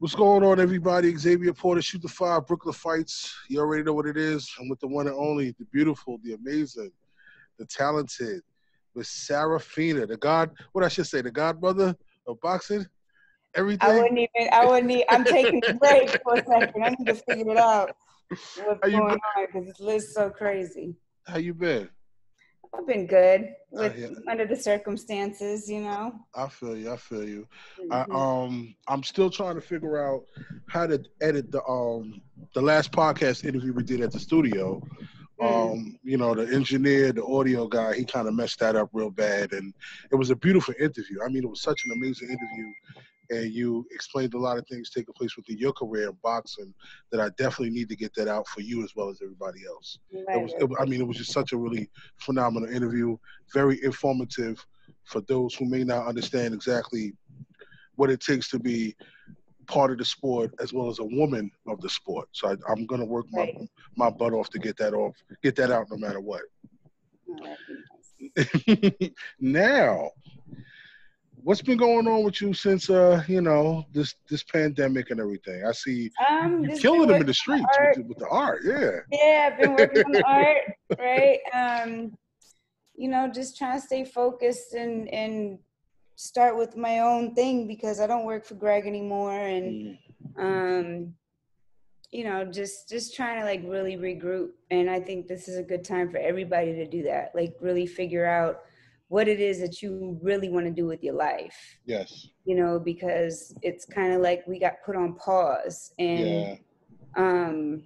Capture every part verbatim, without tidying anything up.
What's going on, everybody? Xavier Porter, Shoot the Five, Brooklyn Fights. You already know what it is. I'm with the one and only, the beautiful, the amazing, the talented, Miss Sarah Fina, the god, what I should say, the godmother of boxing. Everything. I wouldn't even, I wouldn't even, I'm taking a break for a second. I need to figure it out. What's going on, because this list is so crazy. How you been? I've been good with, uh, yeah. under the circumstances, you know. I feel you. I feel you. Mm-hmm. I, um, I'm still trying to figure out how to edit the um the last podcast interview we did at the studio. Mm. Um, you know, the engineer, the audio guy, he kind of messed that up real bad, and it was a beautiful interview. I mean, it was such an amazing interview, and you explained a lot of things taking place within your career in boxing that I definitely need to get that out for you as well as everybody else. Right. It was, it, I mean, it was just such a really phenomenal interview, very informative for those who may not understand exactly what it takes to be part of the sport as well as a woman of the sport. So I, I'm going to work my, right. my butt off to get that off, get that out no matter what. Right. Now, what's been going on with you since, uh, you know, this, this pandemic and everything? I see um, you killing them in the streets with, with the art, yeah. Yeah, I've been working on the art, right? Um, you know, just trying to stay focused and, and start with my own thing, because I don't work for Greg anymore. And, um, you know, just, just trying to, like, really regroup. And I think this is a good time for everybody to do that, like, really figure out what it is that you really want to do with your life. Yes. You know, because it's kind of like we got put on pause, and yeah. um,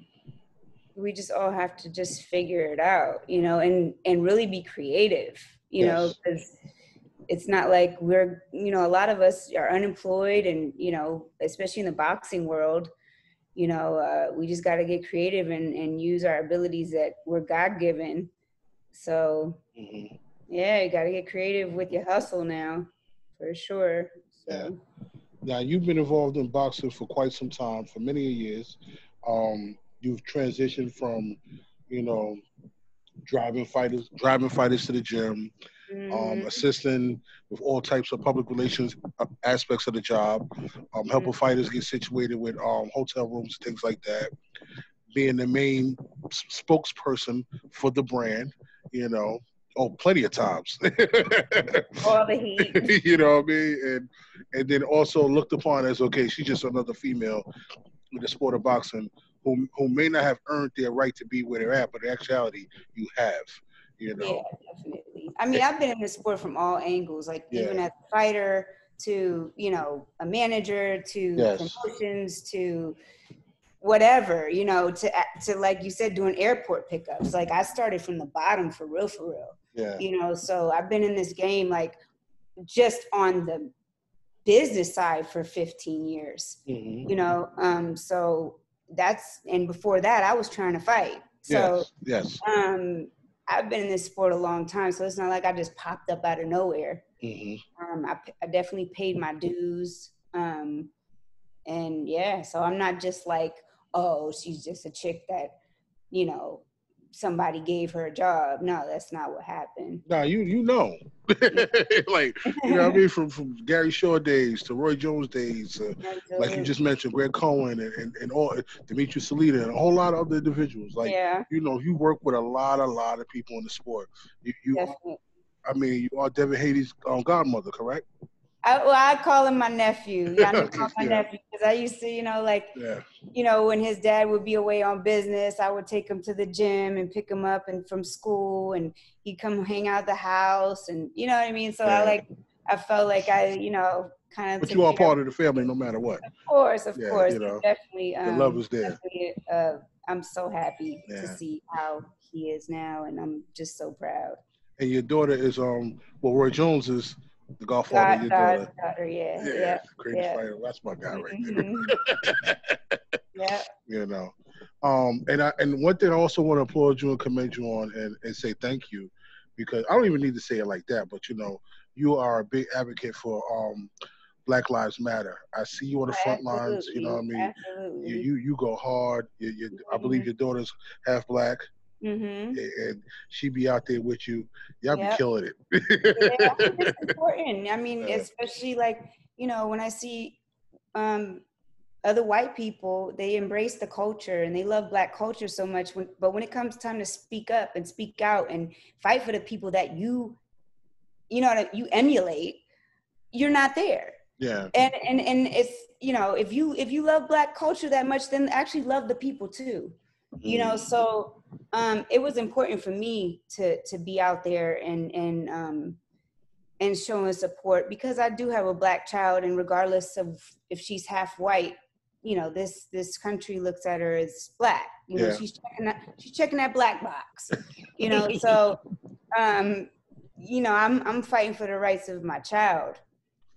we just all have to just figure it out, you know, and, and really be creative, you yes. know, because it's not like we're, you know, a lot of us are unemployed, and, you know, especially in the boxing world, you know, uh, we just got to get creative and, and use our abilities that were God-given. So, mm-hmm. yeah, you got to get creative with your hustle now, for sure. So. Yeah. Now, you've been involved in boxing for quite some time, for many years. Um, you've transitioned from, you know, driving fighters, driving fighters to the gym, mm-hmm. um, assisting with all types of public relations aspects of the job, um, helping mm-hmm. fighters get situated with um, hotel rooms, things like that, being the main spokesperson for the brand, you know. Oh, plenty of times. All the heat. You know what I mean? And and then also looked upon as, okay, she's just another female in the sport of boxing who who may not have earned their right to be where they're at, but in actuality, you have, you know. Yeah, definitely. I mean, I've been in the sport from all angles, like yeah. even as a fighter to, you know, a manager to yes. promotions to whatever, you know, to, to like you said, doing airport pickups. Like, I started from the bottom for real, for real. Yeah. You know, so I've been in this game, like, just on the business side for fifteen years, mm-hmm. you know? Um, so that's, and before that I was trying to fight. So, yes. yes. Um, I've been in this sport a long time. So it's not like I just popped up out of nowhere. Mm-hmm. Um, I, I definitely paid my dues. Um, and yeah, so I'm not just like, oh, she's just a chick that, you know, somebody gave her a job. No, that's not what happened. No, nah, you you know. Like, you know what I mean? From from Gary Shaw days to Roy Jones days, uh, like you just mentioned, Greg Cohen and, and, and all, Dmitriy Salita and a whole lot of other individuals. Like, yeah. you know, you work with a lot, a lot of people in the sport. You, you Definitely. I mean, you are Devin Haney's um, godmother, correct? I, well, I call him my nephew. Yeah, I call him my yeah. nephew, because I used to, you know, like, yeah. you know, when his dad would be away on business, I would take him to the gym and pick him up and from school, and he'd come hang out the house, and you know what I mean? So yeah. I like, I felt like I, you know, kind of. But you are part of the family no matter what. Of course, of yeah, course. You know, definitely. Um, the love is there. Uh, I'm so happy yeah. to see how he is now, and I'm just so proud. And your daughter is, um, well, Roy Jones is, the golf God, father, your daughter. daughter. Yeah, yeah, yeah. Greatest yeah. fighter. That's my guy right there. Mm-hmm. yeah. You know, um, and I and one thing I also want to applaud you and commend you on, and, and say thank you, because I don't even need to say it like that, but you know, you are a big advocate for um, Black Lives Matter. I see you on the front Absolutely. lines. You know what I mean? Absolutely. You you you go hard. You, you, mm-hmm. I believe your daughter's half black. Mm-hmm. And she be out there with you. Y'all yep. be killing it. Yeah, I think it's important. I mean, yeah. especially like, you know, when I see um, other white people, they embrace the culture and they love black culture so much. When, but when it comes time to speak up and speak out and fight for the people that you, you know, you emulate, you're not there. Yeah. And, and, and it's, you know, if you, if you love black culture that much, then actually love the people too, mm-hmm. you know? So um, it was important for me to, to be out there and, and, um, and showing support, because I do have a black child, and regardless of if she's half white, you know, this, this country looks at her as black, you know, yeah. she's checking that, she's checking that black box, you know? So, um, you know, I'm, I'm fighting for the rights of my child,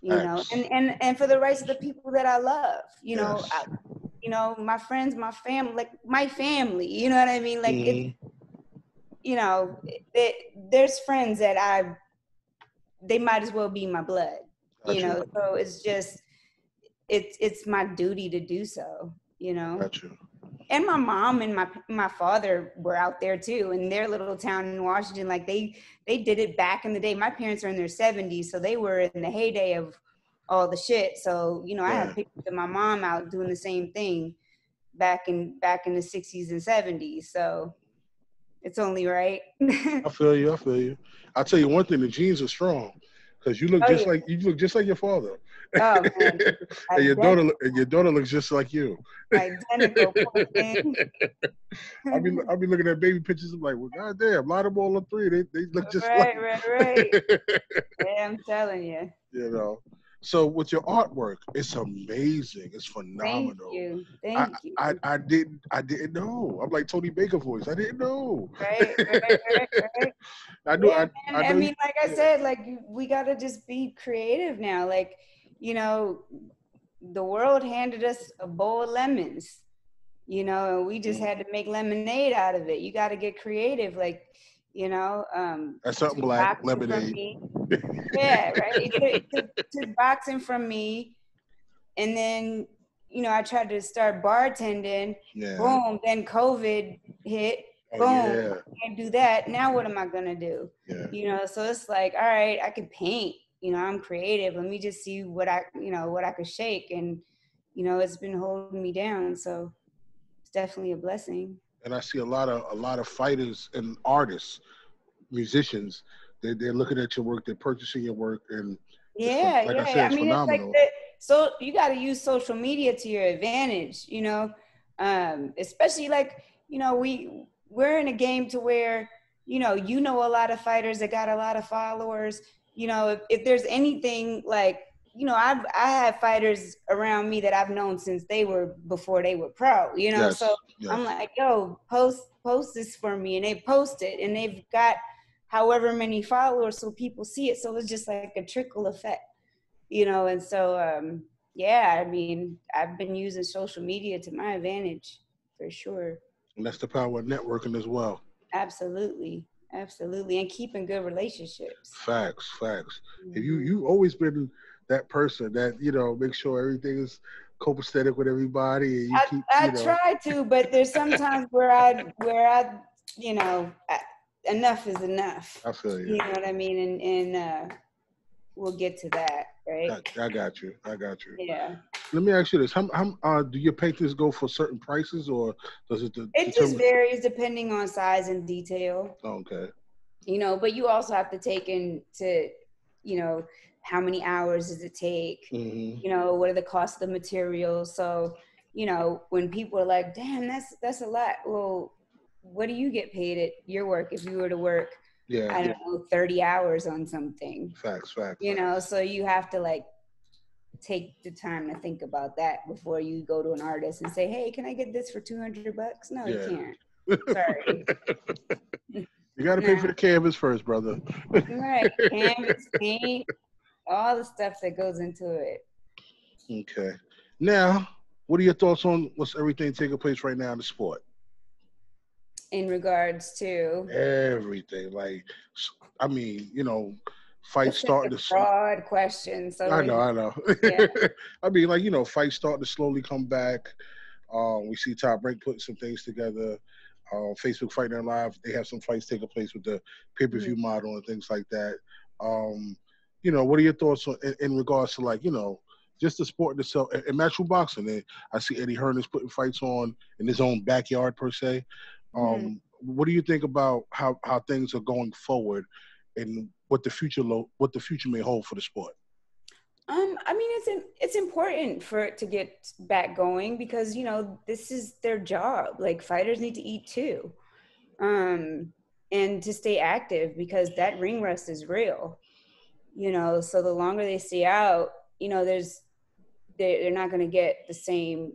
you All know, right. and, and, and for the rights of the people that I love, you yes. know, I, you know, my friends, my family, like my family, you know what I mean? Like, mm-hmm. it, you know, it, it, there's friends that I, they might as well be my blood, you gotcha. know? So it's just, it's, it's my duty to do so, you know? Gotcha. And my mom and my, my father were out there too, in their little town in Washington. Like they, they did it back in the day. My parents are in their seventies. So they were in the heyday of all the shit. So, you know, yeah. I have pictures of my mom out doing the same thing back in, back in the sixties and seventies. So it's only right. I feel you. I feel you. I'll tell you one thing: the genes are strong, because you look oh, just yeah. like you look just like your father, oh, man. and your daughter and your daughter looks just like you. Identical. I'll be I'll be looking at baby pictures. I'm like, well, goddamn, lot of all three. They they look just right, like. Right, right, right. Yeah, I'm telling you. You know. So with your artwork, it's amazing. It's phenomenal. Thank you. Thank I, you. I, I didn't I didn't know. I'm like Tony Baker voice. I didn't know. Right, right, right, right. I know. Yeah, I, I, I mean, you, like I said, like we gotta just be creative now. Like, you know, the world handed us a bowl of lemons, you know, and we just mm. had to make lemonade out of it. You gotta get creative, like, you know. Um, That's something black lemonade. Yeah, right. It took, it, took, it took boxing from me, and then, you know, I tried to start bartending. Yeah. Boom. Then COVID hit. Boom. Oh, yeah. I can't do that. Now what am I gonna do? Yeah. You know, so it's like, all right, I can paint. You know, I'm creative. Let me just see what I, you know, what I could shake, and you know, it's been holding me down. So it's definitely a blessing. And I see a lot of a lot of fighters and artists, musicians. They're looking at your work, they're purchasing your work, and yeah, like yeah. I, said, it's I mean, phenomenal. It's like the, so you got to use social media to your advantage, you know, um, especially like, you know, we we're in a game to where, you know, you know, a lot of fighters that got a lot of followers. You know, if, if there's anything like, you know, I've I have fighters around me that I've known since they were before they were pro, you know, yes, so yes. I'm like, yo, post post this for me, and they post it, and they've got however many followers, so people see it. So it's just like a trickle effect, you know? And so, um, yeah, I mean, I've been using social media to my advantage for sure. And that's the power of networking as well. Absolutely. Absolutely. And keeping good relationships. Facts, facts. Mm-hmm. You, you've always been that person that, you know, make sure everything is copacetic with everybody. And you I, keep, I you know. try to, but there's sometimes where I, where I, you know, I, enough is enough. I feel you. You know what I mean? And, and uh, we'll get to that, right? I, I got you. I got you. Yeah. Let me ask you this. How, how uh, do your paintings go for certain prices, or does it? De- it just varies depending on size and detail. Oh, okay. You know, but you also have to take into, you know, how many hours does it take? Mm-hmm. You know, what are the costs of the materials? So, you know, when people are like, damn, that's, that's a lot. Well, what do you get paid at your work if you were to work, yeah, I don't yeah. know, thirty hours on something? Facts, facts. You know, so you have to like take the time to think about that before you go to an artist and say, hey, can I get this for two hundred bucks? No, yeah. you can't. Sorry. You got to pay no. for the canvas first, brother. Right. Canvas, paint, all the stuff that goes into it. Okay. Now, what are your thoughts on what's everything taking place right now in the sport? In regards to everything, like, I mean, you know, fights starting to broad question. So I know, I know. Yeah. I mean, like, you know, fights starting to slowly come back. Um, we see Top Rank putting some things together. Uh, Facebook Fighting Live, they have some fights taking place with the pay-per-view mm-hmm. model and things like that. Um, you know, what are your thoughts on, in, in regards to, like, you know, just the sport itself, and natural boxing. And I see Eddie Hearn is putting fights on in his own backyard, per se. Um, mm-hmm. What do you think about how, how things are going forward, and what the future lo- what the future may hold for the sport? Um, I mean, it's in, it's important for it to get back going because, you know, this is their job. Like, fighters need to eat too, um, and to stay active, because that ring rust is real. You know, so the longer they stay out, you know, there's they they're not going to get the same.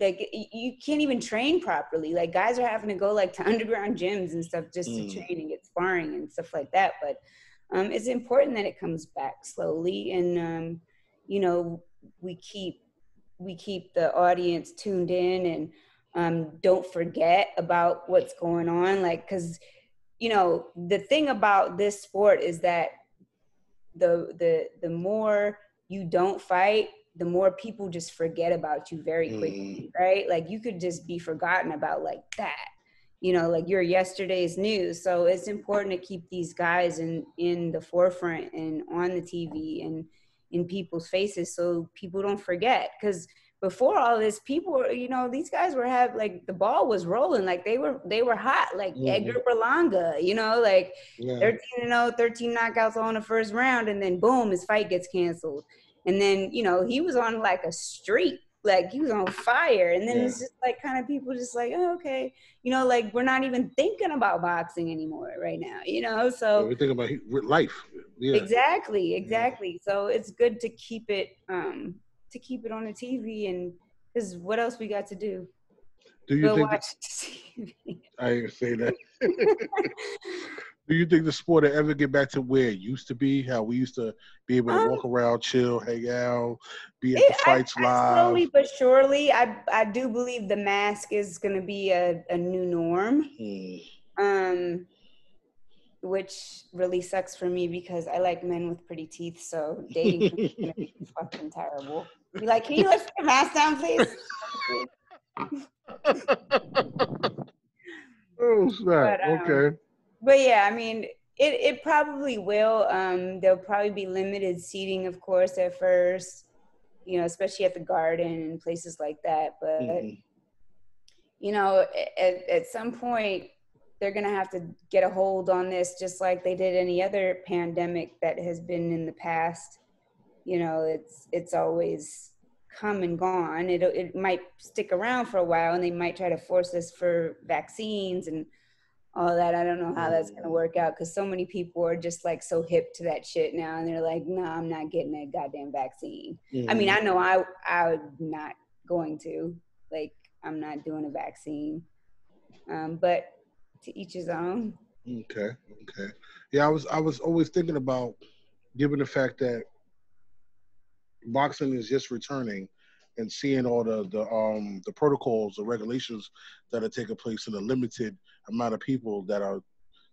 Like, you can't even train properly. Like, guys are having to go like to underground gyms and stuff just mm. to train and get sparring and stuff like that. But um, it's important that it comes back slowly, and um, you know, we keep we keep the audience tuned in, and um, don't forget about what's going on. Like, because you know, the thing about this sport is that the the the more you don't fight, the more people just forget about you very quickly, mm. right? Like, you could just be forgotten about like that, you know, like you're yesterday's news. So it's important to keep these guys in, in the forefront and on the T V and in people's faces, so people don't forget. Because before all this, people were, you know, these guys were have like the ball was rolling, like they were they were hot, like mm-hmm. Edgar Berlanga, you know, like yeah. thirteen and oh, thirteen knockouts on the first round, and then boom, his fight gets canceled. And then, you know, he was on like a streak, like he was on fire. And then yeah. it's just like kind of people just like, oh, okay. You know, like, we're not even thinking about boxing anymore right now, you know? So yeah, we're thinking about life. Yeah. Exactly, exactly. Yeah. So it's good to keep it, um, to keep it on the T V, and because what else we got to do? Do you Go think watch the T V. I didn't say that. Do you think the sport will ever get back to where it used to be? How we used to be able to um, walk around, chill, hang out, be at it, the fights I, I live? Slowly but surely, I I do believe the mask is going to be a, a new norm, mm. um, which really sucks for me because I like men with pretty teeth, so dating for me is going to be fucking terrible. Be like, can you lift your mask down, please? Oh, snap. Um, okay. But yeah, I mean, it, it probably will. Um, there'll probably be limited seating, of course, at first, you know, especially at the Garden and places like that. But, mm-hmm. you know, at, at some point, they're going to have to get a hold on this, just like they did any other pandemic that has been in the past. You know, it's it's always come and gone. It, it might stick around for a while, and they might try to force us for vaccines and all that. I don't know how that's going to work out, because so many people are just like so hip to that shit now, and they're like, no, nah, I'm not getting that goddamn vaccine. Mm-hmm. I mean, I know I, I'm not going to, like, I'm not doing a vaccine, um, but to each his own. Okay. Okay. Yeah. I was, I was always thinking about, given the fact that boxing is just returning, and seeing all the, the, um, the protocols, the regulations that are taking place, and the limited amount of people that are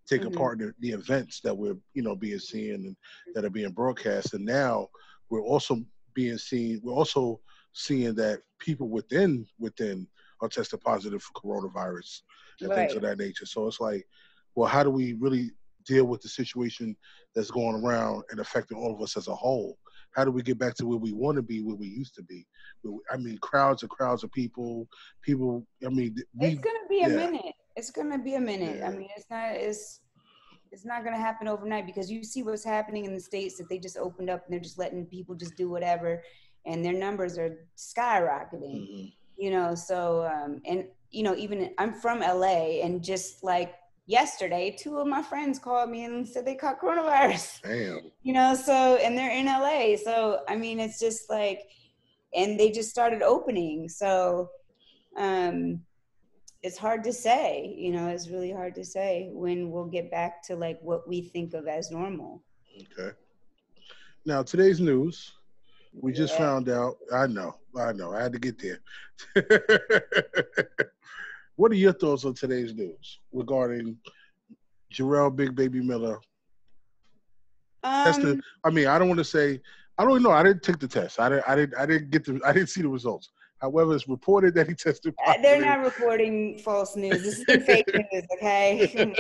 taking mm-hmm. part in the events that we're, you know, being seen and that are being broadcast. And now we're also being seen, we're also seeing that people within, within are tested positive for coronavirus and right. things of that nature. So it's like, well, how do we really deal with the situation that's going around and affecting all of us as a whole? How do we get back to where we want to be, where we used to be? I mean, crowds and crowds of people, people, I mean. We, it's going to be a yeah. minute. It's going to be a minute. Yeah. I mean, it's not, it's, it's not going to happen overnight, because you see what's happening in the States, that they just opened up and they're just letting people just do whatever, and their numbers are skyrocketing, mm-hmm. you know? So, um, and you know, even I'm from L A, and just like yesterday, two of my friends called me and said they caught coronavirus. Damn. You know, so, and they're in L A. So, I mean, it's just like, and they just started opening. So um, it's hard to say, you know, it's really hard to say when we'll get back to like what we think of as normal. Okay. Now, today's news, we yeah. just found out, I know, I know, I had to get there. What are your thoughts on today's news regarding Jarrell Big Baby Miller? Um, tested, I mean, I don't want to say, I don't know. I didn't take the test. I didn't. I didn't. I didn't get the. I didn't see the results. However, it's reported that he tested positive. They're not reporting false news. This is fake news. Okay.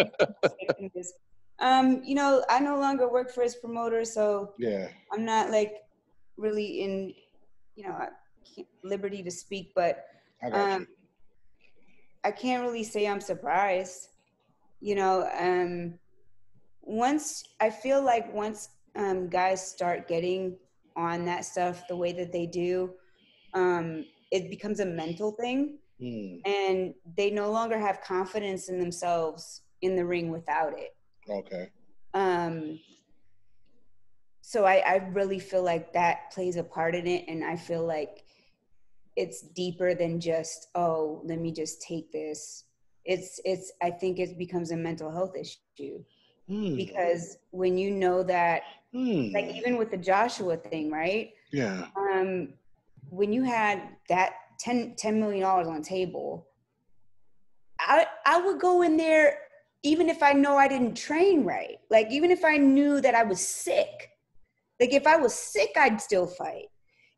um, you know, I no longer work for his promoter, so yeah, I'm not like really in you know, I can't, liberty to speak, but I, um, I can't really say I'm surprised. You know, um, once I feel like once um, guys start getting on that stuff the way that they do, um, it becomes a mental thing. Mm. And they no longer have confidence in themselves in the ring without it. Okay. Um, so I, I really feel like that plays a part in it. And I feel like it's deeper than just, oh, let me just take this. It's, it's, I think it becomes a mental health issue. Mm. Because when you know that, mm. like even with the Joshua thing, right? Yeah. Um, when you had that ten million dollars on table, I I would go in there even if I know I didn't train right. Like, even if I knew that I was sick. Like, if I was sick, I'd still fight.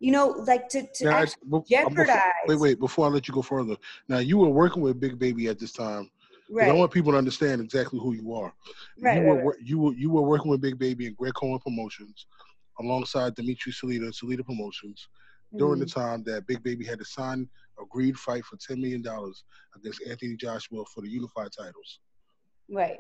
You know, like, to, to now, actually I, jeopardize. Before, wait, wait, before I let you go further. Now, you were working with Big Baby at this time. Right. I want people to understand exactly who you are. Right, you, right, were, right. you were you were working with Big Baby and Greg Cohen Promotions alongside Dmitriy Salita and Salita Promotions during mm-hmm. the time that Big Baby had to sign agreed fight for ten million dollars against Anthony Joshua for the unified titles. Right.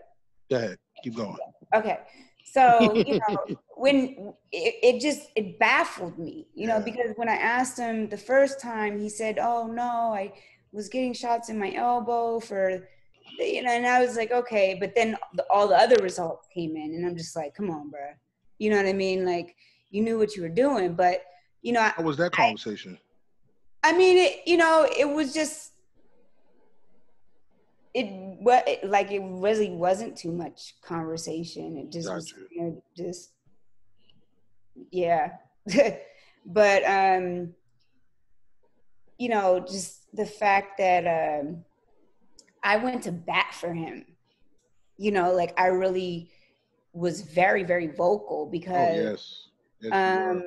Go ahead. Keep going. Okay. So, you know, when it, it just, it baffled me, you yeah. know, because when I asked him the first time, he said, oh no, I was getting shots in my elbow for, you know, and I was like, okay, but then the, all the other results came in and I'm just like, come on, bro. You know what I mean? Like, you knew what you were doing, but you know, how was that conversation? I, I mean, it, you know, it was just, it was like, it really wasn't too much conversation. It just, was, you know, just, yeah. But, um, you know, just the fact that, um, I went to bat for him, you know, like I really was very, very vocal because, oh, yes. Yes, um,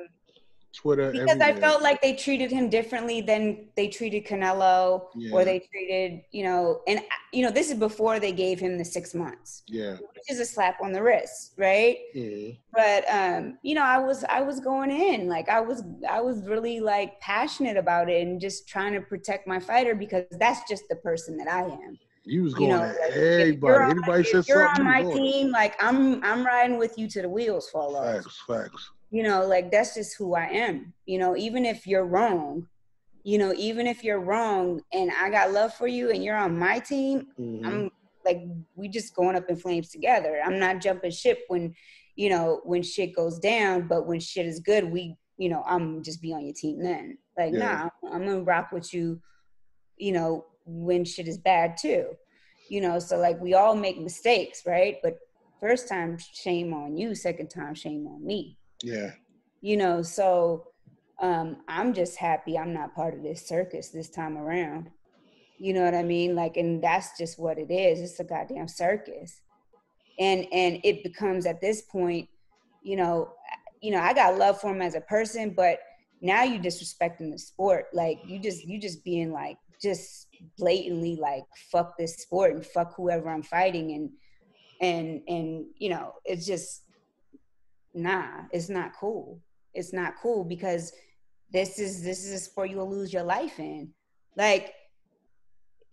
Twitter, because everywhere. I felt like they treated him differently than they treated Canelo yeah. or they treated, you know, and you know, this is before they gave him the six months, yeah, which is a slap on the wrist. Right. Mm. But, um, you know, I was, I was going in, like I was, I was really like passionate about it and just trying to protect my fighter because that's just the person that I am. You was going you know, at like, everybody. On, Anybody said you're something, on my you team. Like I'm, I'm riding with you to the wheels fall off. Facts, facts. You know, like, that's just who I am. You know, even if you're wrong, you know, even if you're wrong and I got love for you and you're on my team, mm-hmm. I'm like, we just going up in flames together. I'm not jumping ship when, you know, when shit goes down, but when shit is good, we, you know, I'm just be on your team then. Like, yeah. nah, I'm going to rock with you, you know, when shit is bad too. You know, so like we all make mistakes, right? But first time, shame on you. Second time, shame on me. Yeah. You know, so um, I'm just happy I'm not part of this circus this time around. You know what I mean? Like, and that's just what it is. It's a goddamn circus. And and it becomes at this point, you know, you know, I got love for him as a person, but now you disrespecting the sport. Like you just, you just being like, just blatantly like, fuck this sport and fuck whoever I'm fighting. And, and, and, you know, it's just, nah, it's not cool. It's not cool because this is this is a sport you'll lose your life in. Like,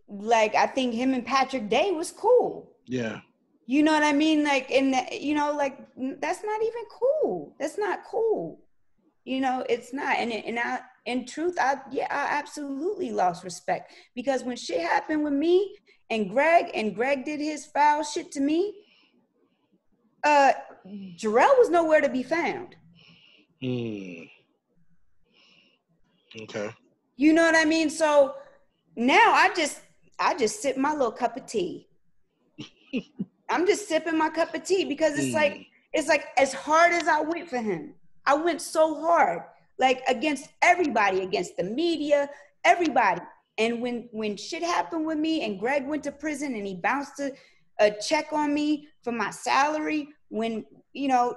like I think him and Patrick Day was cool. Yeah. You know what I mean? Like, and you know, like that's not even cool. That's not cool. You know, it's not. And and I, in truth, I yeah, I absolutely lost respect because when shit happened with me and Greg, and Greg did his foul shit to me. Uh, Jarrell was nowhere to be found. Mm. Okay. You know what I mean? So now I just, I just sip my little cup of tea. I'm just sipping my cup of tea because it's mm. like, it's like as hard as I went for him, I went so hard, like against everybody, against the media, everybody. And when, when shit happened with me and Greg went to prison and he bounced to a check on me for my salary when, you know,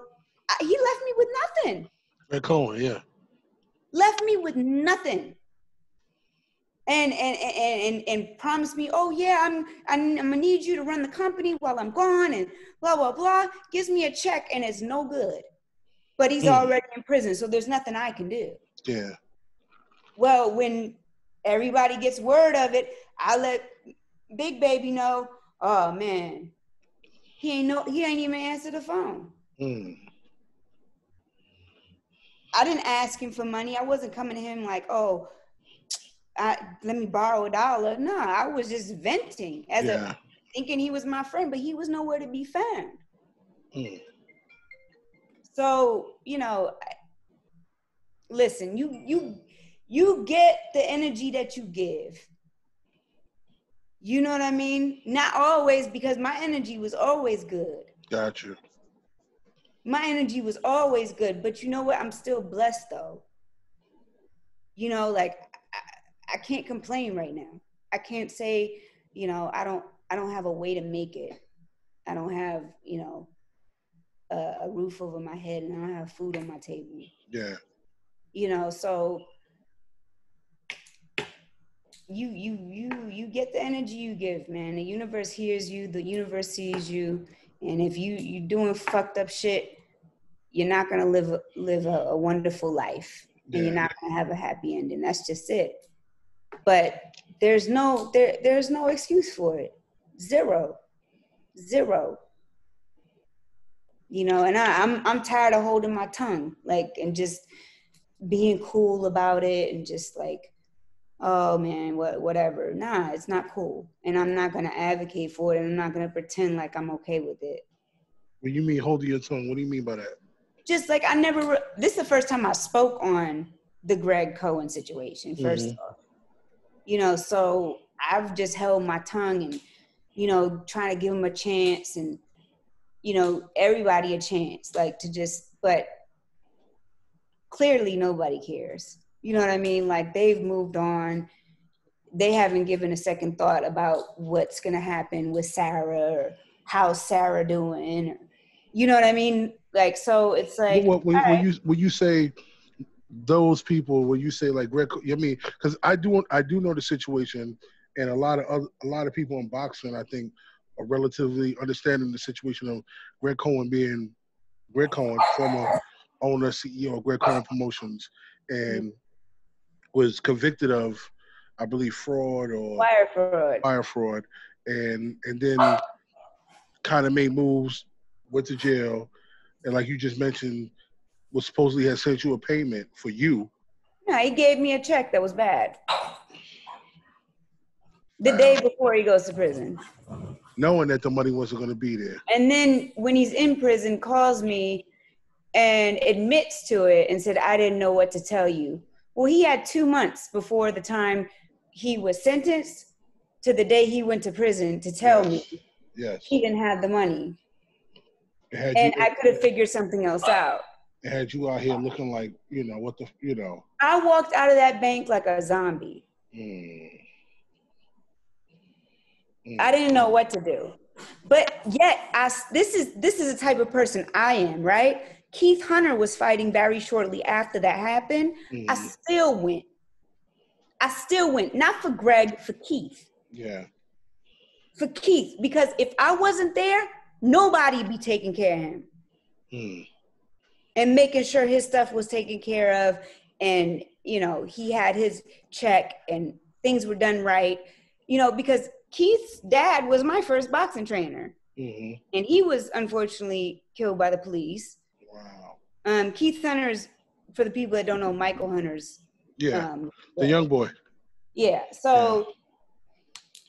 I, he left me with nothing. Greg Cohen, yeah. Left me with nothing. And, and, and, and, and promised me, oh yeah, I'm, I'm, I'm gonna need you to run the company while I'm gone and blah, blah, blah. Gives me a check and it's no good, but he's mm. already in prison. So there's nothing I can do. Yeah. Well, when everybody gets word of it, I let Big Baby know, oh man, he ain't no, he ain't even answer the phone. Mm. I didn't ask him for money. I wasn't coming to him like, oh, I, let me borrow a dollar. No, I was just venting as yeah. a thinking he was my friend, but he was nowhere to be found. Mm. So, you know, listen, you you you get the energy that you give. You know what I mean? Not always, because my energy was always good. Gotcha. My energy was always good, but you know what? I'm still blessed though. You know, like I, I can't complain right now. I can't say, you know, I don't I don't have a way to make it. I don't have, you know, a, a roof over my head, and I don't have food on my table. Yeah. You know, so you you you you get the energy you give, man. The universe hears you, the universe sees you. And if you you doing fucked up shit, you're not gonna live live a, a wonderful life, and yeah. you're not gonna have a happy ending. That's just it. But there's no there there's no excuse for it. Zero, zero. You know, and I, I'm I'm tired of holding my tongue, like, and just being cool about it, and just like, oh man, what whatever. Nah, it's not cool. And I'm not gonna advocate for it, and I'm not gonna pretend like I'm okay with it. When you mean holding your tongue, what do you mean by that? Just like I never re- this is the first time I spoke on the Greg Cohen situation, first mm-hmm. of all. You know, so I've just held my tongue and, you know, trying to give him a chance, and, you know, everybody a chance, like, to just, but clearly nobody cares. You know what I mean? Like, they've moved on. They haven't given a second thought about what's going to happen with Sarah, or how's Sarah doing, or, you know what I mean? Like, so it's like, well, when, right. when you when you say those people, when you say like Greg, I mean, because I do I do know the situation, and a lot of other, a lot of people in boxing, I think, are relatively understanding the situation of Greg Cohen being Greg Cohen, former owner, C E O of Greg Cohen Promotions, and was convicted of, I believe, fraud or wire fraud, wire fraud, and and then kind of made moves, went to jail, and like you just mentioned, was supposedly had sent you a payment for you. No, he gave me a check that was bad. The day before he goes to prison, knowing that the money wasn't going to be there. And then when he's in prison, calls me and admits to it and said, I didn't know what to tell you. Well, he had two months before the time he was sentenced to the day he went to prison to tell yes. me yes. he didn't have the money. Had and you, I could have figured something else out. Had you out here looking like, you know, what the, you know. I walked out of that bank like a zombie. Mm. Mm. I didn't know what to do. But yet, I, this is this is the type of person I am, right? Keith Hunter was fighting very shortly after that happened. Mm. I still went. I still went. Not for Greg, for Keith. Yeah. For Keith. Because if I wasn't there, nobody would be taking care of him. Mm. And making sure his stuff was taken care of. And, you know, he had his check and things were done right. You know, because Keith's dad was my first boxing trainer. Mm-hmm. And he was unfortunately killed by the police. Wow. Um, Keith Hunter's, for the people that don't know, Michael Hunter's. Yeah, um, the young boy. Yeah, so,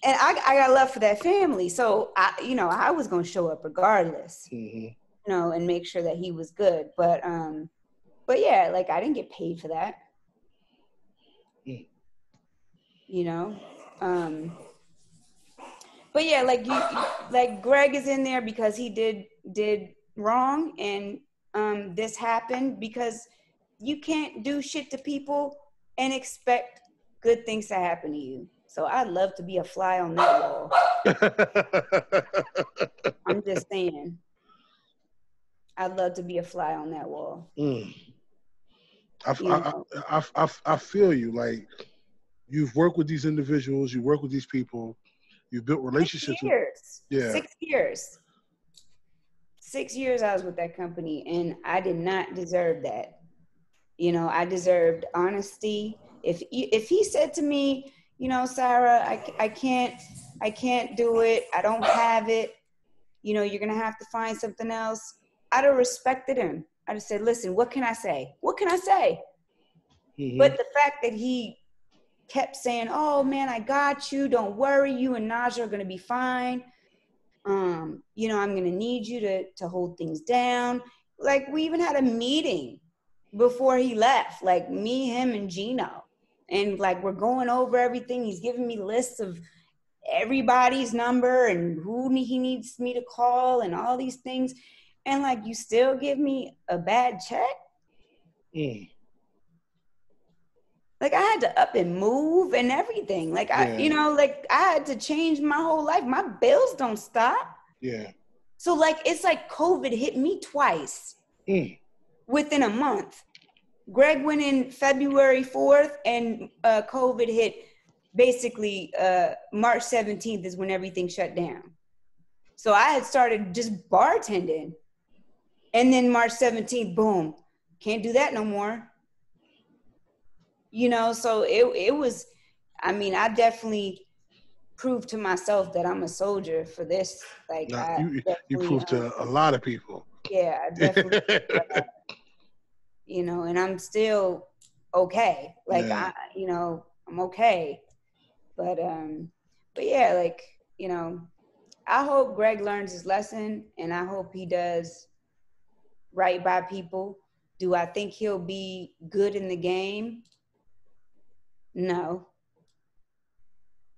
yeah. and I, I got love for that family. So, I, you know, I was going to show up regardless, mm-hmm. you know, and make sure that he was good. But, um, but yeah, like, I didn't get paid for that, mm. you know? Um, But yeah, like you, like Greg is in there because he did did wrong, and um, this happened because you can't do shit to people and expect good things to happen to you. So I'd love to be a fly on that wall. I'm just saying, I'd love to be a fly on that wall. Mm. I, you know? I, I, I, I feel you. Like, you've worked with these individuals, you work with these people. You built relationships. Six years. With, yeah. Six years. Six years I was with that company, and I did not deserve that. You know, I deserved honesty. If he, if he said to me, you know, Sarah, I, I can't, I can't do it. I don't have it. You know, you're going to have to find something else. I'd have respected him. I'd have said, listen, what can I say? What can I say? Mm-hmm. But the fact that he kept saying, oh man, I got you. Don't worry. You and Naja are going to be fine. Um, you know, I'm going to need you to, to hold things down. Like, we even had a meeting before he left, like me, him, and Gino. And like, we're going over everything. He's giving me lists of everybody's number and who he needs me to call and all these things. And like, you still give me a bad check? Mm. Like, I had to up and move and everything. Like, I, yeah. you know, like I had to change my whole life. My bills don't stop. Yeah. So like, it's like COVID hit me twice mm. within a month. Greg went in February fourth and uh, COVID hit basically uh, March seventeenth is when everything shut down. So I had started just bartending, and then March seventeenth, boom, can't do that no more. You know, so it, it was, I mean, I definitely proved to myself that I'm a soldier for this. Like, nah, you, you proved um, to a lot of people. Yeah, I definitely, uh, you know, and I'm still okay. Like, yeah. I, you know, I'm okay. But, um, but yeah, like, you know, I hope Greg learns his lesson, and I hope he does right by people. Do I think he'll be good in the game? No.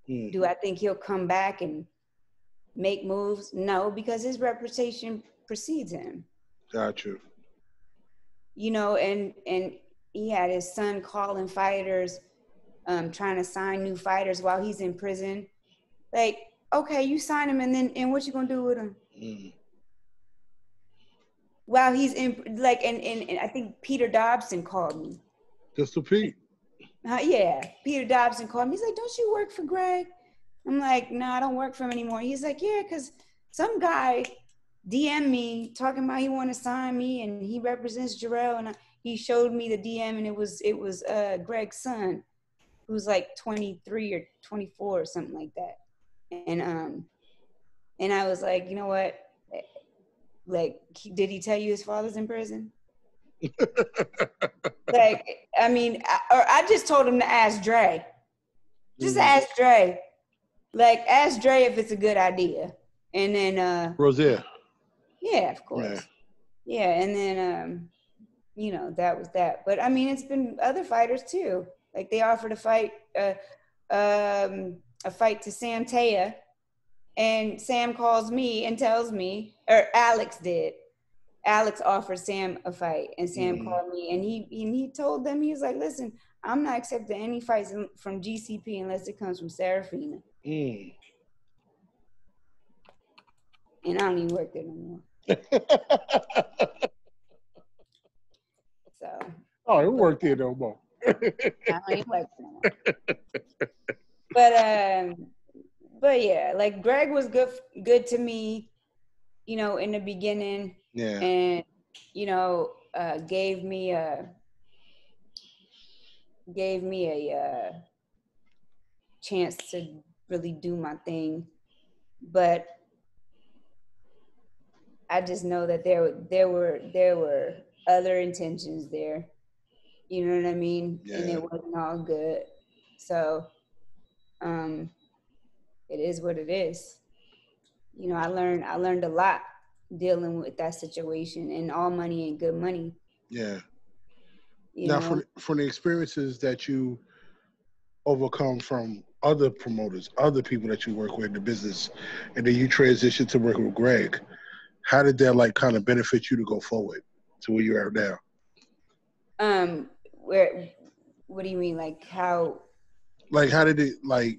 Mm. Do I think he'll come back and make moves? No, because his reputation precedes him. Gotcha. You know, and and he had his son calling fighters, um, trying to sign new fighters while he's in prison. Like, okay, you sign him, and then and what you gonna do with him? Mm. While he's in, like, and, and and I think Peter Dobson called me. Just to Pete. Uh, yeah, Peter Dobson called me. He's like, don't you work for Greg? I'm like, no, I don't work for him anymore. He's like, yeah, because some guy D M'd me talking about he want to sign me, and he represents Jarrell, and I, he showed me the D M, and it was it was uh, Greg's son, who's like twenty-three or twenty-four or something like that. And um, and I was like, you know what? Like, he, did he tell you his father's in prison? Like, I mean, I, or I just told him to ask Dre. Just mm. ask Dre. Like, ask Dre if it's a good idea. And then uh Rosia. Yeah, of course. Yeah. yeah, and then um, you know, that was that. But I mean, it's been other fighters too. Like, they offered a fight, uh um a fight to SamTaya, and Sam calls me and tells me, or Alex did. Alex offered Sam a fight, and Sam mm-hmm. called me, and he and he told them, he was like, listen, I'm not accepting any fights from G C P unless it comes from Sarah Fina. Mm. And I don't even work there anymore. So. Oh, I don't work there no more. I don't even work there no more. But, um, but yeah, like, Greg was good, good to me, you know, in the beginning. Yeah. And, you know, uh, gave me a, gave me a uh, chance to really do my thing. But I just know that there, there were, there were other intentions there, you know what I mean? Yeah. And it wasn't all good. So, um, it is what it is. You know, I learned, I learned a lot dealing with that situation, and all money ain't good money. Yeah. You now, from, from the experiences that you overcome from other promoters, other people that you work with in the business, and then you transition to working with Greg, how did that, like, kind of benefit you to go forward to where you are now? Um, where? What do you mean, like, how? Like, how did it, like,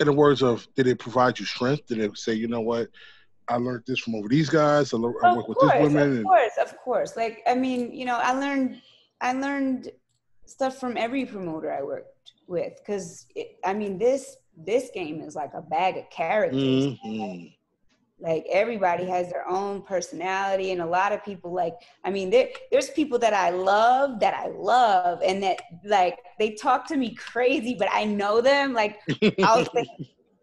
in the words of, did it provide you strength? Did it say, you know what, I learned this from over these guys. I, learned, I work course, with this woman. Of and- course, of course. Like, I mean, you know, I learned, I learned stuff from every promoter I worked with, because I mean, this this game is like a bag of characters. Mm-hmm. Like, Like, everybody has their own personality, and a lot of people, like, I mean, there, there's people that I love, that I love, and that, like, they talk to me crazy, but I know them. Like, I'll say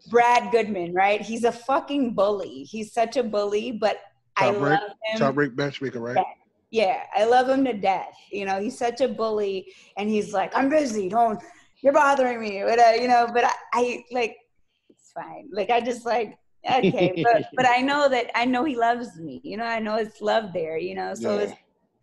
Brad Goodman, right? He's a fucking bully. He's such a bully, but Top I rank, love him. Top Rank matchmaker, right? Yeah, I love him to death. You know, he's such a bully, and he's like, I'm busy, don't, you're bothering me, but, uh, you know, but I, I, like, it's fine. Like, I just, like, okay, but, but I know that I know he loves me, you know, I know it's love there, you know, so yeah. It's,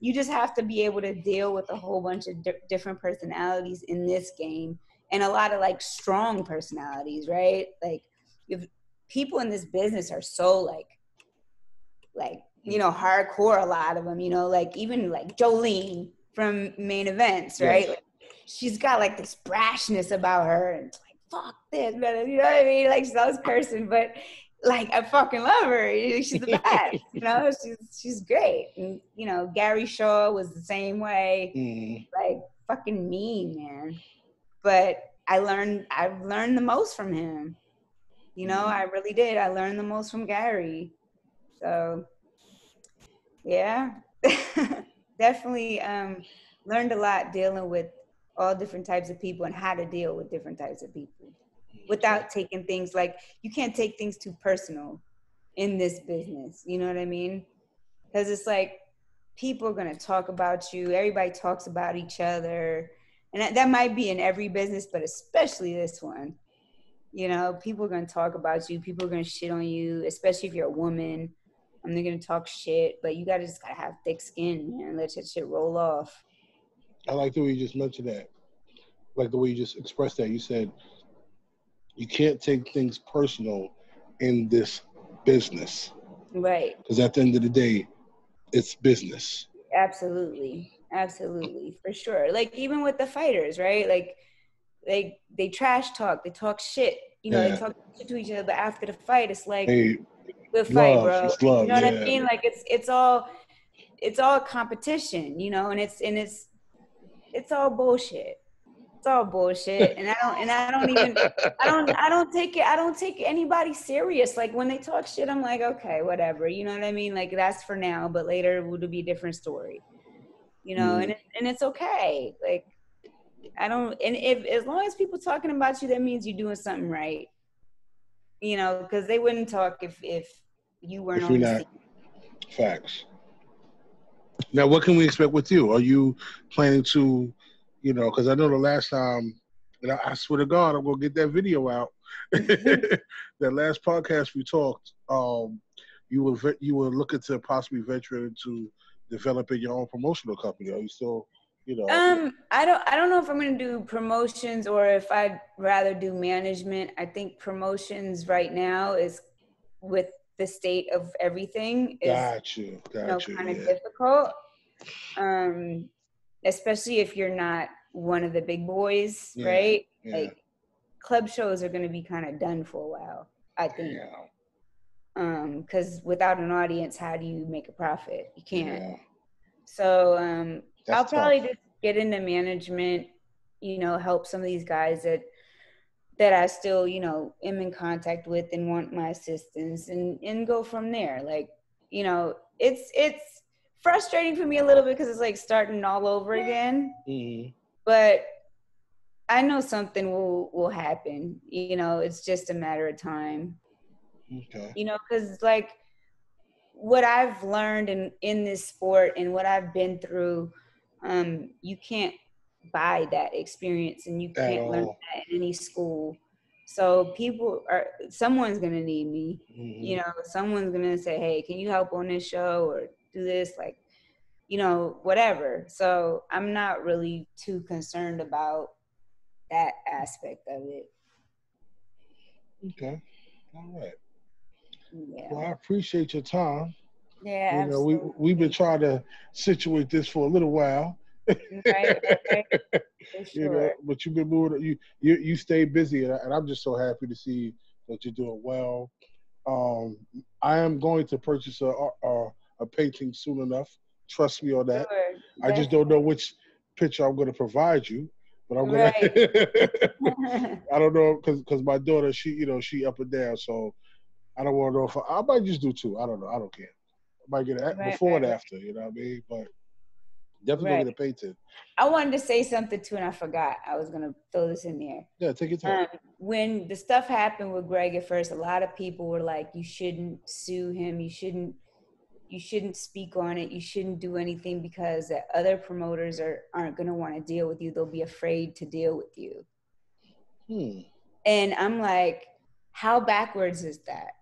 you just have to be able to deal with a whole bunch of di different personalities in this game, and a lot of, like, strong personalities, right? Like, if people in this business are so, like, like, you know, hardcore, a lot of them, you know, like, even, like, Jolene from Main Events, right? Yes. Like, she's got, like, this brashness about her, and it's like, fuck this, you know what I mean? Like, she's all this person, but... like, I fucking love her. She's the best, you know. She's she's great. And, you know, Gary Shaw was the same way. Mm. Like, fucking mean, man. But I learned I've learned the most from him. You know, mm. I really did. I learned the most from Gary. So, yeah, definitely um, learned a lot dealing with all different types of people and how to deal with different types of people. Without taking things, like, you can't take things too personal in this business. You know what I mean? Because it's like, people are going to talk about you. Everybody talks about each other. And that, that might be in every business, but especially this one. You know, people are going to talk about you. People are going to shit on you, especially if you're a woman. I'm not going to talk shit, but you gotta just got to have thick skin, man, and let that shit roll off. I like the way you just mentioned that. Like the way you just expressed that. You said... you can't take things personal in this business. Right. Because at the end of the day, it's business. Absolutely. Absolutely. For sure. Like, even with the fighters, right? Like, like they trash talk. They talk shit. You know, yeah. They talk shit to each other. But after the fight, it's like, hey, good fight, love, bro. It's love, you know yeah. what I mean? Like, it's it's all it's all competition, you know, and it's and it's it's all bullshit. It's all bullshit, and I don't, and I don't even, I don't, I don't take it, I don't take anybody serious. Like, when they talk shit, I'm like, okay, whatever, you know what I mean? Like, that's for now, but later will be a different story, you know. Mm. And it, and it's okay. Like, I don't, and if as long as people talking about you, that means you're doing something right, you know, because they wouldn't talk if if you weren't if on the scene. Facts. Now, what can we expect with you? Are you planning to? You know, because I know the last time, and I, I swear to God, I'm going to get that video out. That last podcast we talked, um, you were you were looking to possibly venture into developing your own promotional company. Are you still, you know? Um, I don't, I don't know if I'm going to do promotions or if I'd rather do management. I think promotions right now is, with the state of everything, is gotcha, gotcha, you know, kind of yeah. difficult. Um. Especially if you're not one of the big boys, yeah, right? Yeah. Like, club shows are going to be kind of done for a while, I think. Yeah. Um, because without an audience, how do you make a profit? You can't. Yeah. So um, I'll probably tough. just get into management, you know, help some of these guys that that I still, you know, am in contact with and want my assistance, and and go from there. Like, you know, it's it's. frustrating for me a little bit, because it's like starting all over again. Mm-hmm. But I know something will will happen. You know, it's just a matter of time. Okay. You know, because like what I've learned in in this sport and what I've been through, um, you can't buy that experience, and you can't learn that in any school. So people are, someone's gonna need me. Mm-hmm. You know, someone's gonna say, "Hey, can you help on this show?" or do this, like, you know, whatever. So I'm not really too concerned about that aspect of it. Okay. All right. Yeah. Well, I appreciate your time. Yeah. You absolutely. know, we we've been trying to situate this for a little while. Right. Okay. For sure. You know, but you've been moving. You you you stay busy, and, I, and I'm just so happy to see that you're doing well. Um, I am going to purchase a. a a painting soon enough. Trust me on that. Sure, I just don't know which picture I'm going to provide you, but I'm going right. to, I don't know, because because my daughter, she, you know, she up and down, so I don't want to know if I, I might just do two. I don't know. I don't care. I might get it right, before right, and after. You know what I mean? But definitely right. Get a painting. I wanted to say something too, and I forgot. I was gonna throw this in there. Yeah, take your time. Um, when the stuff happened with Greg at first, a lot of people were like, "You shouldn't sue him. You shouldn't. You shouldn't speak on it. You shouldn't do anything because the other promoters are aren't gonna want to deal with you. They'll be afraid to deal with you." Hmm. And I'm like, how backwards is that?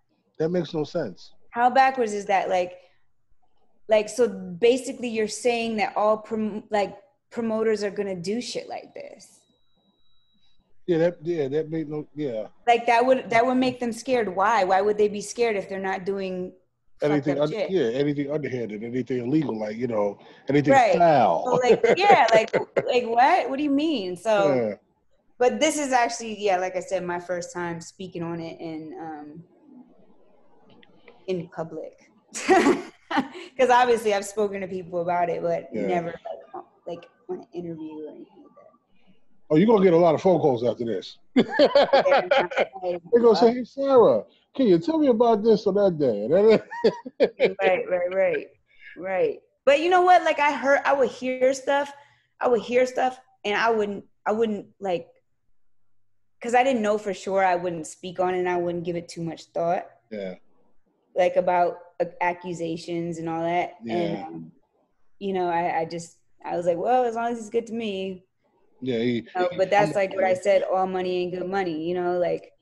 That makes no sense. How backwards is that? Like, like so basically you're saying that all prom like promoters are gonna do shit like this. Yeah, that yeah, that made no yeah. Like that would that would make them scared. Why? Why would they be scared if they're not doing anything? Under, shit? Yeah, anything underhanded, anything illegal, like you know, anything right. foul. So like yeah, like like what? What do you mean? So. Yeah. But this is actually, yeah, like I said, my first time speaking on it in, um, in public. Because obviously I've spoken to people about it, but yeah. never like on, like on an interview or anything like that. Oh, you're going to get a lot of phone calls after this. They're going to say, hey, Sarah, can you tell me about this on that day? Right, right, right, right. But you know what? Like I heard, I would hear stuff. I would hear stuff and I wouldn't, I wouldn't like, because I didn't know for sure. I wouldn't speak on it and I wouldn't give it too much thought. Yeah. Like about uh, accusations and all that. Yeah. And, um, you know, I, I just, I was like, well, as long as it's good to me. Yeah. He, you know, but that's like what I said, all money ain't good money, you know, like.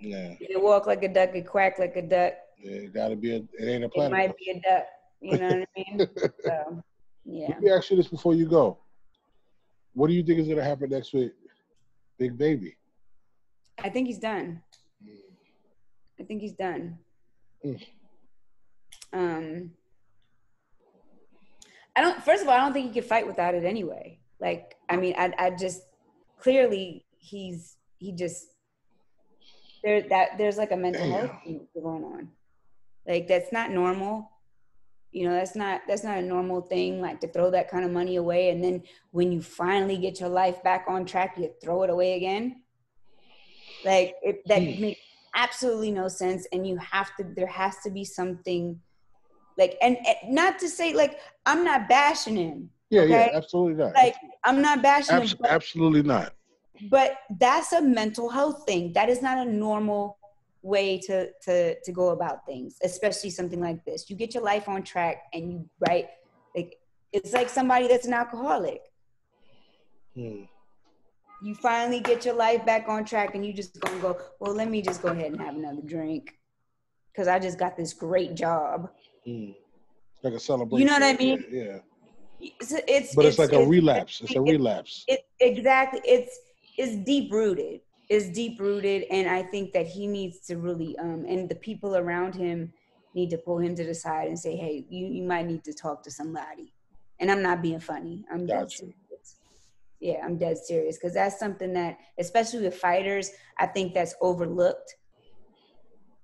Yeah. You walk like a duck, you quack like a duck. Yeah, it gotta be a, it ain't a planet. It might be a duck, you know what I mean? So, yeah. Let me ask you this before you go. What do you think is going to happen next week? Big Baby. I think he's done. I think he's done. Mm. Um, I don't, first of all, I don't think he could fight without it anyway. Like, I mean, I, I just, clearly he's, he just, there, that, there's like a mental Damn. health thing going on. Like, that's not normal. You know, that's not, that's not a normal thing, like to throw that kind of money away. And then when you finally get your life back on track, you throw it away again. Like it, that mm. makes absolutely no sense. And you have to, there has to be something like, and, and not to say like, I'm not bashing him. Yeah, okay? yeah, absolutely not. Like I'm not bashing Abs him. But, absolutely not. But that's a mental health thing. That is not a normal way to to to go about things, especially something like this. You get your life on track and you right like it's like somebody that's an alcoholic. hmm. You finally get your life back on track and you just gonna go, well, let me just go ahead and have another drink because I just got this great job. hmm. Like a celebration, you know what I mean? Yeah, yeah. It's, it's but it's, it's like it's, a relapse it's, it's a relapse it, it, exactly it's it's deep-rooted is deep-rooted, and I think that he needs to really, um, and the people around him need to pull him to the side and say, hey, you, you might need to talk to somebody. And I'm not being funny. I'm gotcha. dead serious. Yeah, I'm dead serious, because that's something that, especially with fighters, I think that's overlooked.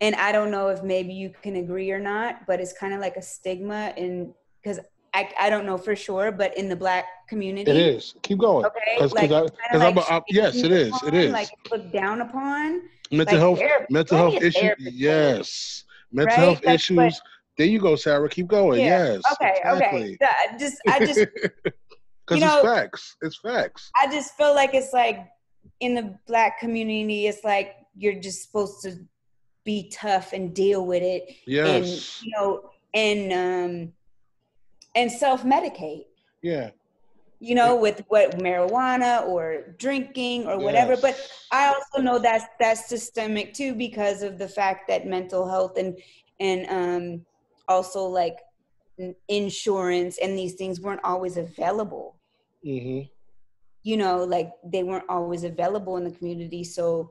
And I don't know if maybe you can agree or not, but it's kind of like a stigma, and because I, I don't know for sure, but in the Black community. It is. Keep going. Okay. Cause, like, cause I, cause like I'm a, I, yes, it is. Upon, it is. Like looked down upon. Mental like health, therapy. mental health issues. Therapy. Yes. Mental right? health That's issues. What, there you go, Sarah. Keep going. Yeah. Yes. Okay. Exactly. Okay. So I just, I just. Because it's facts. It's facts. I just feel like it's like in the Black community, it's like you're just supposed to be tough and deal with it. Yes. And, you know, and, um, and self-medicate. Yeah. You know, yeah. with what marijuana or drinking or whatever. Yes. But I also know that's that's systemic too, because of the fact that mental health and and um, also like insurance and these things weren't always available. Mm-hmm. You know, like they weren't always available in the community, so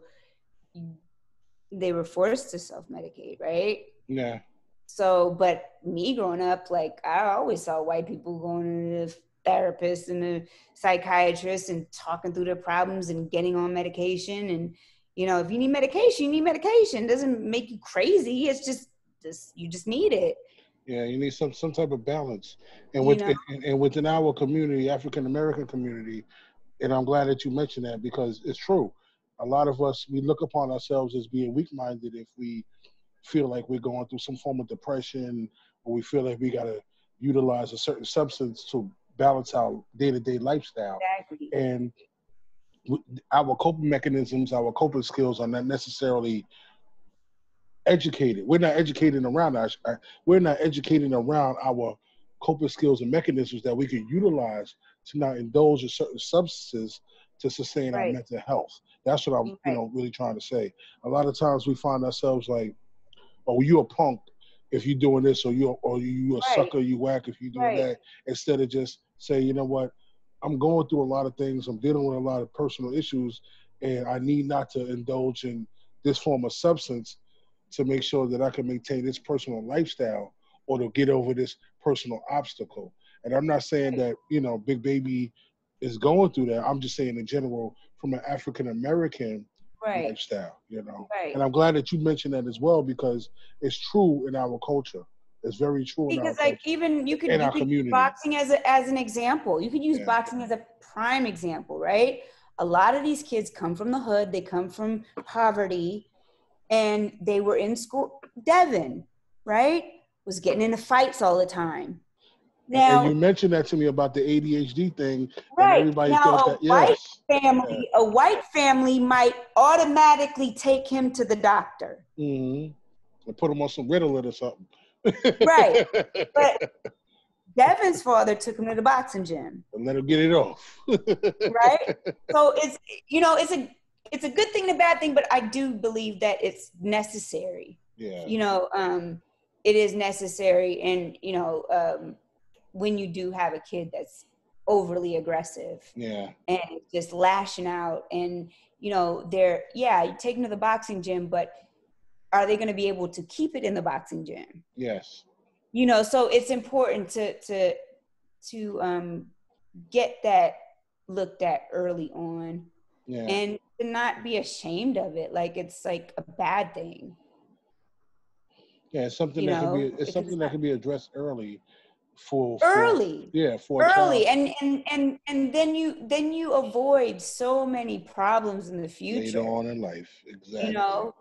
they were forced to self-medicate, right? Yeah. So, but me growing up, like I always saw white people going to the therapist and the psychiatrist and talking through their problems and getting on medication. And, you know, if you need medication, you need medication. It doesn't make you crazy. It's just, just you just need it. Yeah, you need some, some type of balance. And, with, you know? and, and within our community, African-American community, and I'm glad that you mentioned that because it's true. a lot of us, we look upon ourselves as being weak-minded if we feel like we're going through some form of depression, or we feel like we got to utilize a certain substance to balance our day-to-day lifestyle. Exactly. And our coping mechanisms, our coping skills are not necessarily educated. We're not educating around our, we're not educating around our coping skills and mechanisms that we can utilize to not indulge in certain substances to sustain right. our mental health. That's what I'm right. you know, really trying to say. A lot of times we find ourselves like, oh, you're a punk if you're doing this, or you're, or you're a right. sucker, you whack if you're doing right. that, instead of just say, you know what, I'm going through a lot of things, I'm dealing with a lot of personal issues, and I need not to indulge in this form of substance to make sure that I can maintain this personal lifestyle or to get over this personal obstacle. And I'm not saying that, you know, Big Baby is going through that. I'm just saying in general, from an African-American right. lifestyle, you know. Right. And I'm glad that you mentioned that as well, because it's true in our culture. It's very true in because, our like, culture, even you could, you could use boxing as, a, as an example. You could use yeah. boxing as a prime example, right? A lot of these kids come from the hood. They come from poverty. And they were in school. Devin, right, was getting into fights all the time. Now, and you mentioned that to me about the A D H D thing. Right. Everybody now, thought a that, yes. white family, yeah. a white family might automatically take him to the doctor. Mm-hmm. And put him on some Ritalin or something. Right. But Devin's father took him to the boxing gym. And let him get it off. Right? So it's, you know, it's a, it's a good thing and a bad thing, but I do believe that it's necessary. Yeah. You know, um, it is necessary. And, you know, um, when you do have a kid that's overly aggressive yeah. and just lashing out and, you know, they're, yeah, you take them to the boxing gym, but are they going to be able to keep it in the boxing gym? Yes. You know, so it's important to, to, to um, get that looked at early on yeah. and to not be ashamed of it. Like, it's like a bad thing. Yeah. It's something you that know? can be, it's something it's that can be addressed early. For, early for, yeah for early and, and and and then you then you avoid so many problems in the future later on in life. Exactly. You know,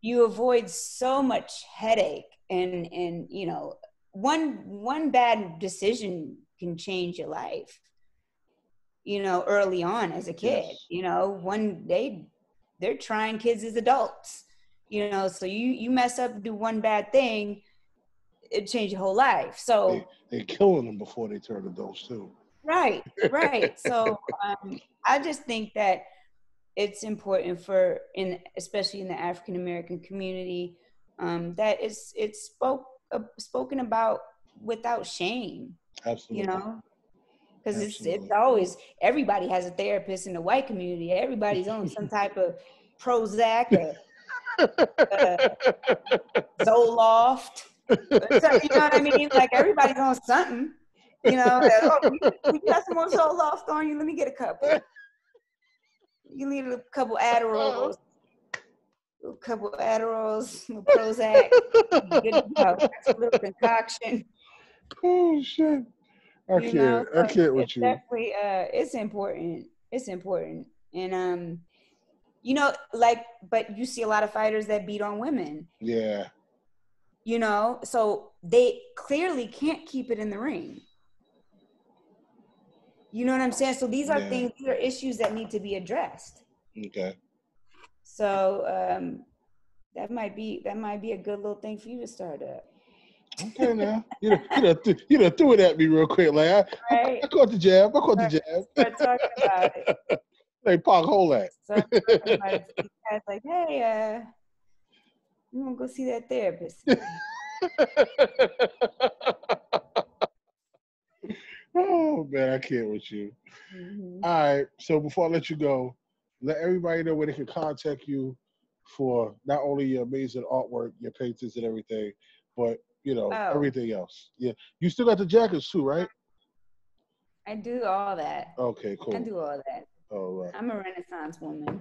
you avoid so much headache, and and you know, one one bad decision can change your life, you know, early on as a kid. Yes. You know, one day they're trying kids as adults, you know, so you you mess up, do one bad thing, it changed your whole life. So they, they're killing them before they turn adults too. Right, right. So um, I just think that it's important for, in especially in the African American community, um, that it's it's spoke uh, spoken about without shame. Absolutely. You know, because it's it's always, everybody has a therapist in the white community. Everybody's on some type of Prozac or uh, Zoloft. So, you know what I mean? Like, everybody's on something, you know. Like, oh, you, you got some more Zoloft on you? Let me get a couple. You need a couple Adderalls, a couple Adderalls, a Prozac, you know, a little concoction. Oh shit! I you can't. So I can't with you. Definitely, uh, it's important. It's important, and um, you know, like, but you see a lot of fighters that beat on women. Yeah. You know, so they clearly can't keep it in the ring. You know what I'm saying? So these are yeah. things, these are issues that need to be addressed. Okay. So um, that might be that might be a good little thing for you to start up. Okay, now you know, you know, th- you know threw it at me real quick, like I, right. I, I caught the jab. I caught start, the jab. Start talking about it. Like Pac Holak. Like, hey, uh. I'm gonna go see that therapist. Oh man, I can't with you. Mm-hmm. All right, so before I let you go, let everybody know where they can contact you for not only your amazing artwork, your paintings and everything, but you know, oh. everything else. Yeah, you still got the jackets too, right? I do all that. Okay, cool. I do all that. All right. I'm a Renaissance woman.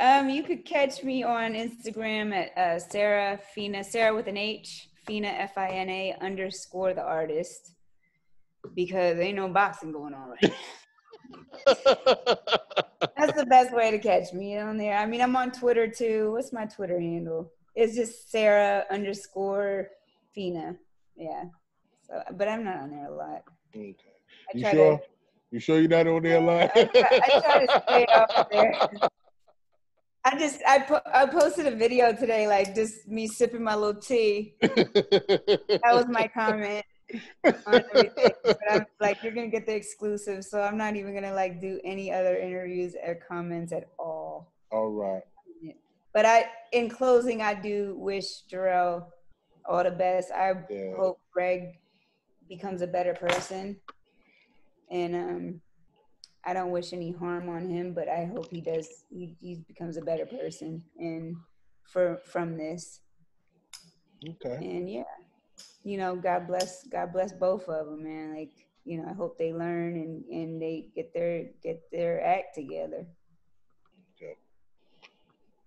Um, you could catch me on Instagram at uh, Sarah Fina, Sarah with an H, Fina, F I N A, underscore the artist, because ain't no boxing going on right now. way to catch me on there. I mean, I'm on Twitter too. What's my Twitter handle? It's just Sarah underscore Fina. Yeah. So, but I'm not on there a lot. Okay. I try you sure? To, you sure you're not on there a lot? I, try, I try to stay off there. I just, I, po I posted a video today, like just me sipping my little tea. That was my comment on everything. But I'm like, you're going to get the exclusive. So I'm not even going to like do any other interviews or comments at all. All right. But I, in closing, I do wish Jarrell all the best. I yeah. hope Greg becomes a better person. And, um, I don't wish any harm on him, but I hope he does. He, he becomes a better person, and for from this. Okay. And yeah, you know, God bless, God bless both of them, man. Like, you know, I hope they learn and and they get their get their act together. Okay.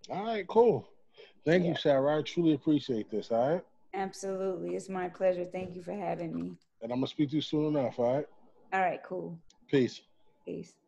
All right, cool. Thank yeah. you, Sarah. I truly appreciate this. All right. Absolutely, it's my pleasure. Thank you for having me. And I'm gonna speak to you soon enough. All right. All right. Cool. Peace. Peace.